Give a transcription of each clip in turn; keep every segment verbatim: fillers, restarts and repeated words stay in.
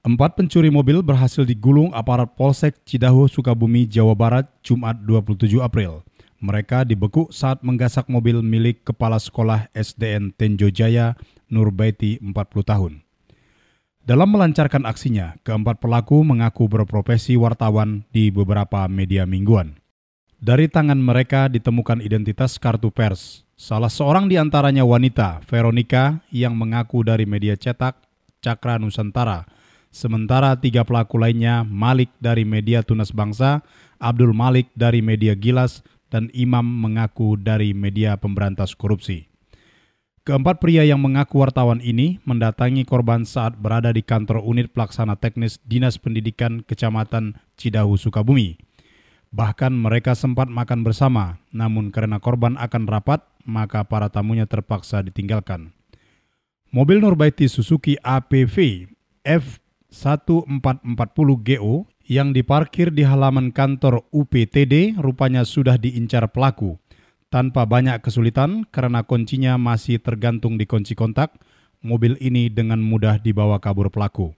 Empat pencuri mobil berhasil digulung aparat Polsek Cidahu Sukabumi, Jawa Barat, Jumat dua puluh tujuh April. Mereka dibekuk saat menggasak mobil milik Kepala Sekolah S D N Tenjo Jaya, Nurbaeti, empat puluh tahun. Dalam melancarkan aksinya, keempat pelaku mengaku berprofesi wartawan di beberapa media mingguan. Dari tangan mereka ditemukan identitas kartu pers. Salah seorang di antaranya wanita, Veronica, yang mengaku dari media cetak Cakra Nusantara. Sementara tiga pelaku lainnya, Malik dari media Tunas Bangsa, Abdul Malik dari media Gilas, dan Imam mengaku dari media pemberantas korupsi. Keempat pria yang mengaku wartawan ini mendatangi korban saat berada di kantor unit pelaksana teknis Dinas Pendidikan Kecamatan Cidahu Sukabumi. Bahkan mereka sempat makan bersama, namun karena korban akan rapat, maka para tamunya terpaksa ditinggalkan. Mobil Nurbaeti Suzuki A P V F satu empat empat nol G O yang diparkir di halaman kantor U P T D rupanya sudah diincar pelaku. Tanpa banyak kesulitan karena kuncinya masih tergantung di kunci kontak, mobil ini dengan mudah dibawa kabur pelaku.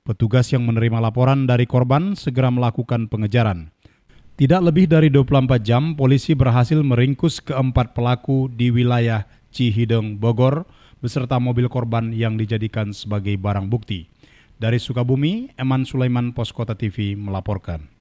Petugas yang menerima laporan dari korban segera melakukan pengejaran. Tidak lebih dari dua puluh empat jam, polisi berhasil meringkus keempat pelaku di wilayah Cihideng, Bogor, beserta mobil korban yang dijadikan sebagai barang bukti. Dari Sukabumi, Eman Sulaiman, Poskota T V melaporkan.